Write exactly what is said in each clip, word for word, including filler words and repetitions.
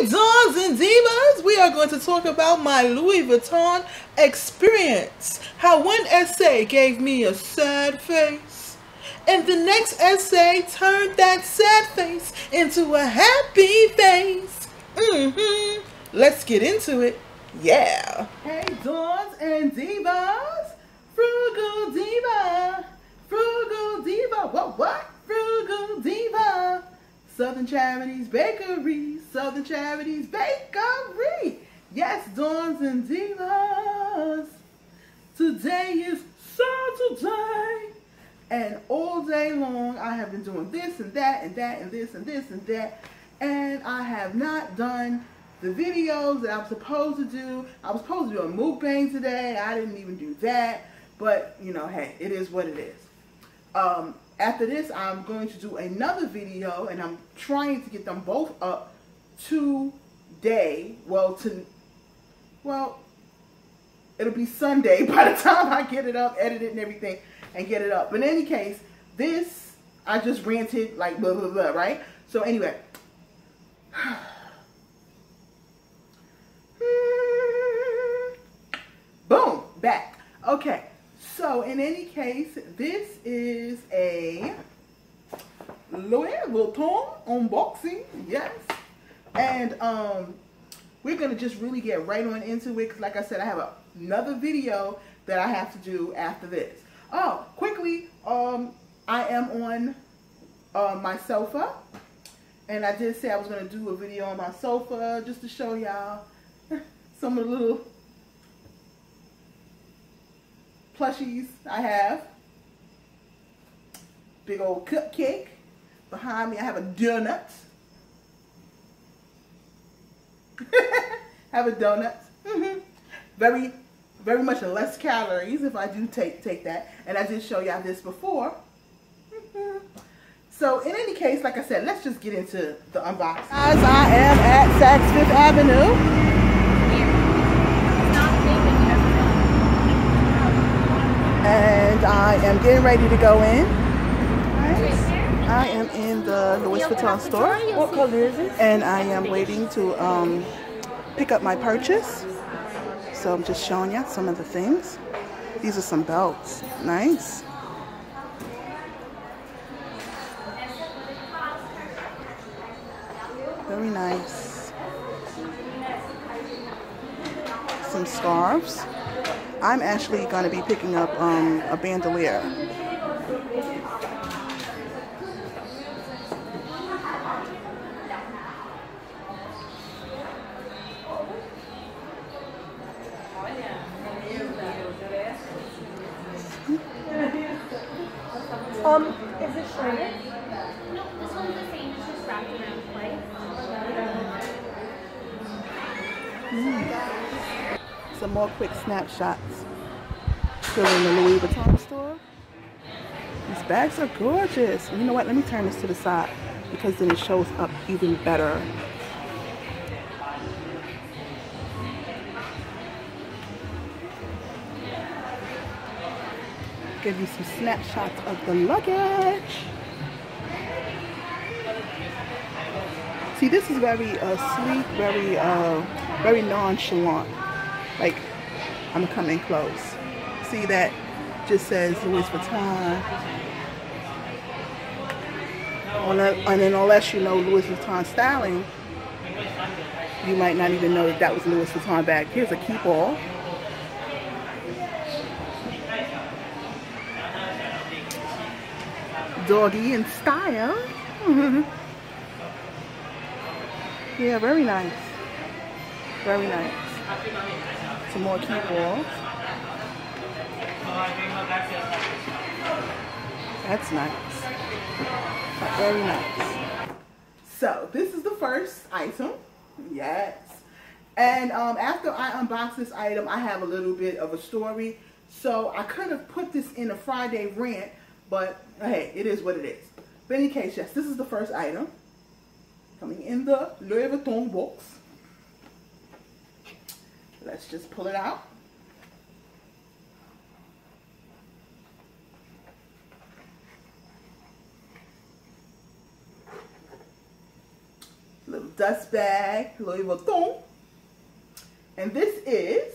Hey, Dons and Divas, we are going to talk about my Louis Vuitton experience. How one essay gave me a sad face, and the next essay turned that sad face into a happy face. Mm-hmm. Let's get into it. Yeah. Hey, Dons and Divas. Frugal Diva. Frugal Diva. What, what? Frugal Diva. Southern Charities Bakery, Southern Charities Bakery. Yes, Dons and Divas. Today is Saturday. And all day long, I have been doing this and that and that and this and this and that. And I have not done the videos that I'm supposed to do. I was supposed to do a mukbang today. I didn't even do that. But, you know, hey, it is what it is. Um... After this, I'm going to do another video, and I'm trying to get them both up today. Well, to, well, it'll be Sunday by the time I get it up, edit it and everything, and get it up. But in any case, this, I just ranted like blah, blah, blah, right? So anyway. Boom, back. Okay. So, in any case, this is a Louis Vuitton unboxing, yes. And um, we're going to just really get right on into it because, like I said, I have a, another video that I have to do after this. Oh, quickly, um, I am on uh, my sofa. And I did say I was going to do a video on my sofa just to show y'all some of the little plushies I have. Big old cupcake. Behind me I have a donut. have a donut. Mm-hmm. Very, very much less calories if I do take take that. And I did show y'all this before. Mm-hmm. So in any case, like I said, let's just get into the unboxing. Guys, I am at Saks Fifth Avenue. And I am getting ready to go in. Right. I am in the Louis Vuitton store. What color is it? And I am waiting to um, pick up my purchase. So I'm just showing you some of the things. These are some belts. Nice. Very nice. Some scarves. I'm actually going to be picking up um, a bandolier. Um, is it shredded? No, this one's the same. It's just wrapped around twice. Some more quick snapshots. Still in the Louis Vuitton store. These bags are gorgeous. You know what? Let me turn this to the side because then it shows up even better. Give you some snapshots of the luggage. See, this is very uh, sleek, very, uh, very nonchalant. Like, I'm coming close. See that? Just says Louis Vuitton. And then unless you know Louis Vuitton styling, you might not even know that that was Louis Vuitton bag. Here's a keep all. Doggy in style. Yeah, very nice. Very nice. Some more key balls. That's nice. Very nice. So this is the first item. Yes. And um, after I unbox this item, I have a little bit of a story. So I could have put this in a Friday rant, but hey, it is what it is. But in any case, yes, this is the first item. Coming in the Louis Vuitton box. Let's just pull it out. little dust bag, Louis Vuitton. And this is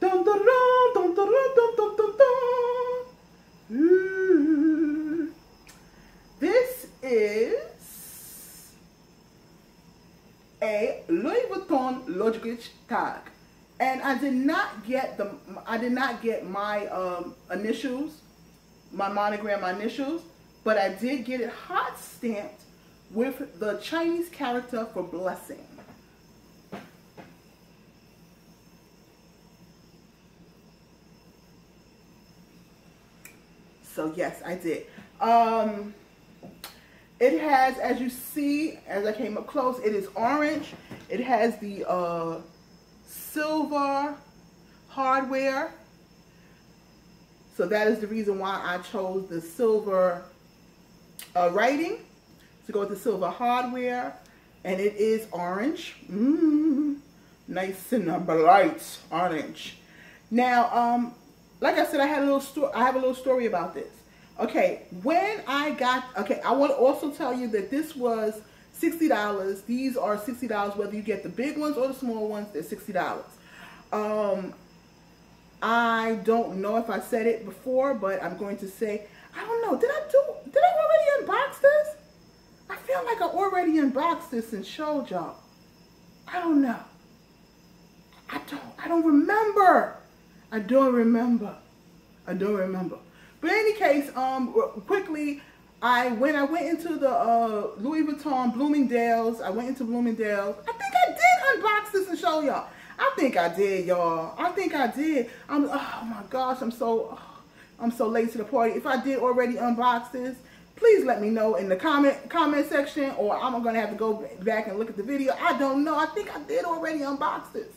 dun, dun, dun, dun, dun, dun, dun, dun, dun. Mm. This is a Louis Vuitton luggage tag, and I did not get the I did not get my um, initials, my monogram, my initials, but I did get it hot stamped with the Chinese character for blessing. So yes, I did. Um, it has, as you see, as I came up close, it is orange. It has the uh, silver hardware. So that is the reason why I chose the silver uh, writing, to go with the silver hardware. And it is orange. Mm, nice and bright orange. Now, um, like I said, I had a little story. I have a little story about this. Okay, when I got, okay, I want to also tell you that this was sixty dollars. These are sixty dollars, whether you get the big ones or the small ones, they're sixty dollars. Um, I don't know if I said it before, but I'm going to say, I don't know, did I do, did I already unbox this? I feel like I already unboxed this and showed y'all. I don't know. I don't, I don't remember. I don't remember. I don't remember. But in any case, um, quickly, I when I went into the uh, Louis Vuitton Bloomingdale's, I went into Bloomingdale's. I think I did unbox this and show y'all. I think I did, y'all. I think I did. I'm. Oh my gosh, I'm so, oh, I'm so late to the party. If I did already unbox this, please let me know in the comment comment section, or I'm gonna have to go back and look at the video. I don't know. I think I did already unbox this.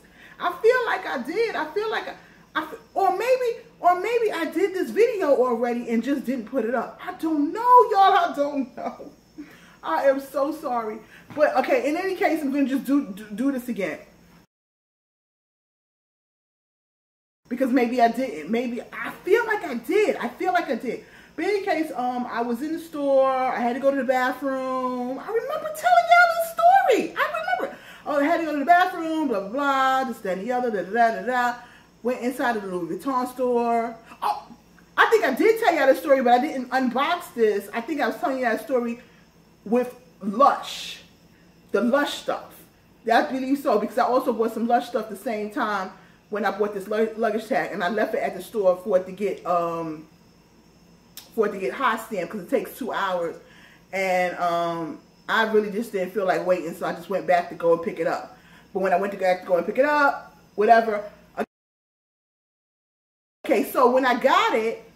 I feel like I did. I feel like I. I, or maybe, or maybe I did this video already and just didn't put it up. I don't know, y'all. I don't know. I am so sorry. But okay, in any case, I'm gonna just do do, do this again, because maybe I didn't. Maybe I feel like I did. I feel like I did. But in any case, um, I was in the store. I had to go to the bathroom. I remember telling y'all this story. I remember. Oh, I had to go to the bathroom. Blah blah blah. This, that, and the other. Da da da da. Went inside of the Louis Vuitton store. Oh, I think I did tell y'all the story, but I didn't unbox this. I think I was telling y'all a story with Lush, the Lush stuff. I believe so, because I also bought some Lush stuff the same time when I bought this luggage tag, and I left it at the store for it to get um for it to get hot stamped, because it takes two hours, and um I really just didn't feel like waiting, so I just went back to go and pick it up. But when I went to go, to go and pick it up, whatever. Okay, so when I got it,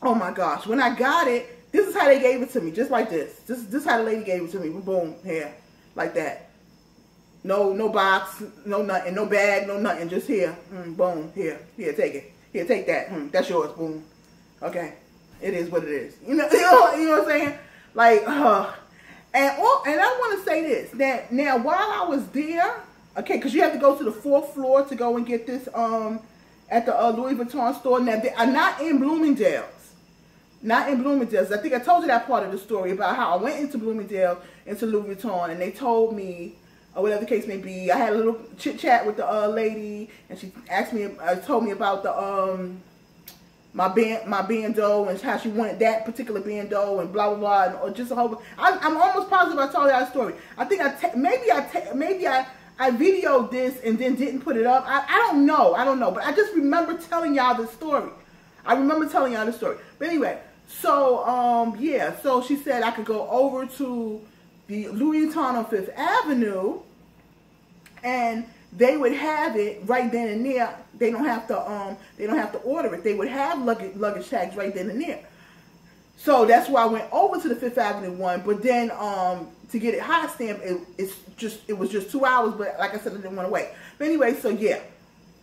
oh my gosh, when I got it, this is how they gave it to me, just like this. This, this is how the lady gave it to me, boom, here, like that. No, no box, no nothing, no bag, no nothing, just here, mm, boom, here, here, take it, here, take that, mm, that's yours, boom. Okay, it is what it is. You know, you know, you know what I'm saying? Like, uh, and all, and I want to say this, that now while I was there, okay, because you have to go to the fourth floor to go and get this, um. at the uh, Louis Vuitton store. Now, they are not in Bloomingdale's. Not in Bloomingdale's. I think I told you that part of the story about how I went into Bloomingdale's, into Louis Vuitton, and they told me, or whatever the case may be, I had a little chit-chat with the uh, lady, and she asked me, uh, told me about the um my band, my bandeau, and how she wanted that particular bandeau, and blah, blah, blah, and or just a whole, I, I'm almost positive I told you that story. I think I, maybe I, maybe I, I videoed this and then didn't put it up. I, I don't know. I don't know. But I just remember telling y'all this story. I remember telling y'all this story. But anyway, so, um, yeah. So she said I could go over to the Louis Vuitton on Fifth Avenue and they would have it right then and there. They don't have to, um, they don't have to order it. They would have luggage, luggage tags right then and there. So that's why I went over to the Fifth Avenue one, but then um, to get it hot stamped, it, it's just it was just two hours. But like I said, I didn't want to wait. But anyway, so yeah.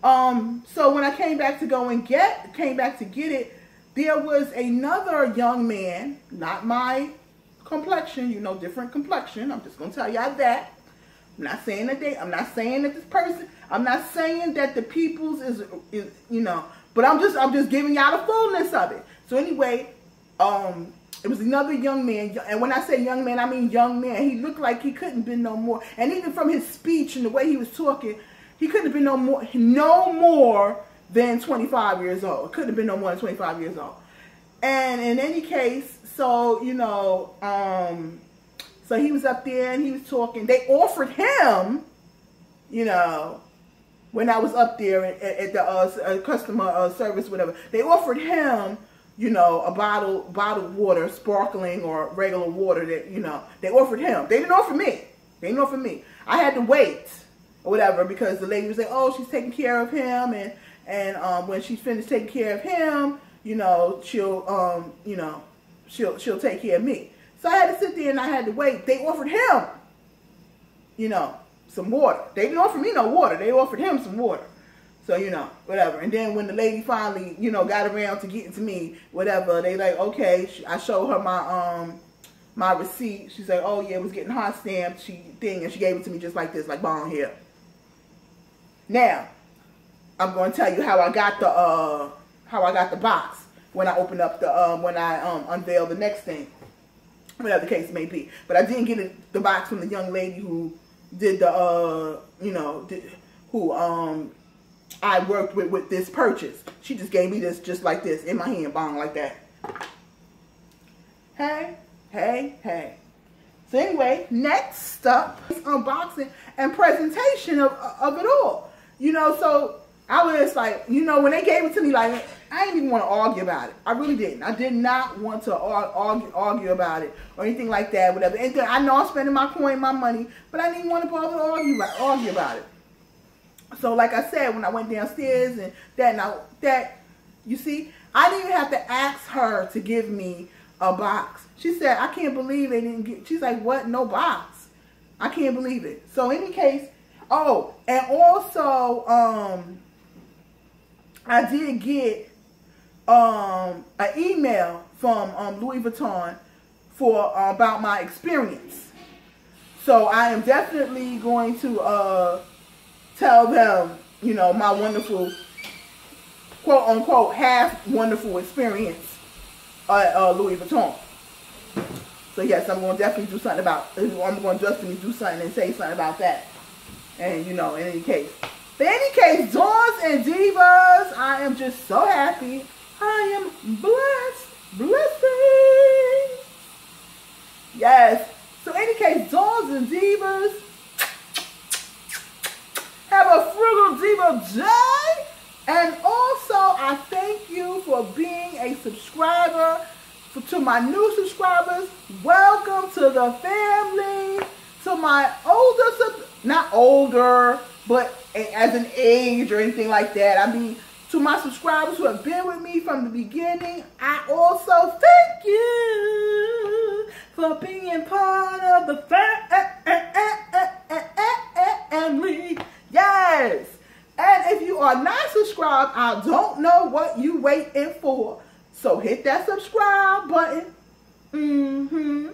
Um, so when I came back to go and get, came back to get it, there was another young man, not my complexion, you know, different complexion. I'm just gonna tell y'all that. I'm not saying that they. I'm not saying that this person. I'm not saying that the people's is is you know. But I'm just I'm just giving y'all the fullness of it. So anyway. Um, It was another young man, and when I say young man, I mean young man. He looked like he couldn't been no more. And even from his speech and the way he was talking, he couldn't have been no more, no more than twenty-five years old. Couldn't have been no more than twenty-five years old. And in any case, so, you know, um, so he was up there and he was talking. They offered him, you know, when I was up there at, at the uh, customer uh, service, whatever, they offered him, you know, a bottle, bottled water, sparkling or regular water that, you know, they offered him. They didn't offer me. They didn't offer me. I had to wait or whatever because the lady was like, oh, she's taking care of him. And, and um, when she's finished taking care of him, you know, she'll, um, you know, she'll, she'll take care of me. So I had to sit there and I had to wait. They offered him, you know, some water. They didn't offer me no water. They offered him some water. So, you know, whatever. And then when the lady finally, you know, got around to getting to me, whatever, they like, okay, I showed her my um my receipt. She's like, oh, yeah, it was getting hot stamped, she thing, and she gave it to me just like this, like bong here. Now, I'm going to tell you how I got the uh how I got the box when I opened up the um when I um unveiled the next thing, whatever the case may be. But I didn't get it, the box from the young lady who did the uh you know did, who um. I worked with with this purchase. She just gave me this just like this in my hand, bong like that. Hey, hey, hey. So anyway, next up is unboxing and presentation of of it all. You know, so I was like, you know, when they gave it to me, like I didn't even want to argue about it. I really didn't. I did not want to argue argue about it or anything like that, whatever. And I know I'm spending my coin, my money, but I didn't even want to bother to argue about argue about it. So like I said, when I went downstairs and that, and I, that, you see, I didn't even have to ask her to give me a box. She said, I can't believe they didn't get, she's like, what, no box? I can't believe it. So in any case, oh, and also, um, I did get um, an email from um, Louis Vuitton for, uh, about my experience. So I am definitely going to, uh, tell them, you know, my wonderful, quote unquote, half wonderful experience at uh, Louis Vuitton. So yes, I'm going to definitely do something about, I'm going to definitely do something and say something about that. And you know, in any case. But in any case, Dawns and Divas, I am just so happy. I am blessed. Blessings. Yes. So in any case, Dawns and Divas, have a frugal diva day, and also I thank you for being a subscriber. For, to my new subscribers, welcome to the family. To my older, sub, not older, but as an age or anything like that. I mean, to my subscribers who have been with me from the beginning, I also thank you for being part of the family. Yes, and if you are not subscribed, I don't know what you waiting for. So hit that subscribe button. Mm-hmm.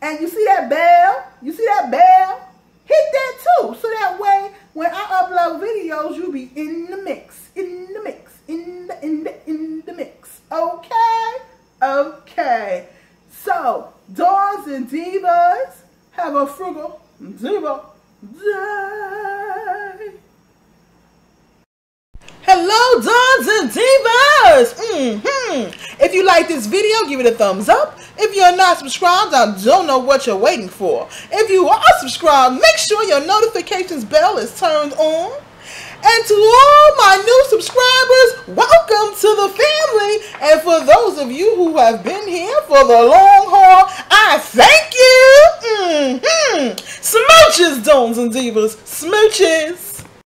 And you see that bell? You see that bell? Hit that too. So that way, when I upload videos, you'll be in the mix, in the mix, in the in the in the mix. Okay, okay. So, Dawns and Divas, have a frugal diva day. Hello, Dawns and Divas. Mm-hmm. If you like this video, give it a thumbs up. If you're not subscribed, I don't know what you're waiting for. If you are subscribed, make sure your notifications bell is turned on. And to all my new subscribers, welcome to the family. And for those of you who have been here for the long haul, I thank you. Mm-hmm. Smooches, Dawns and Divas. Smooches.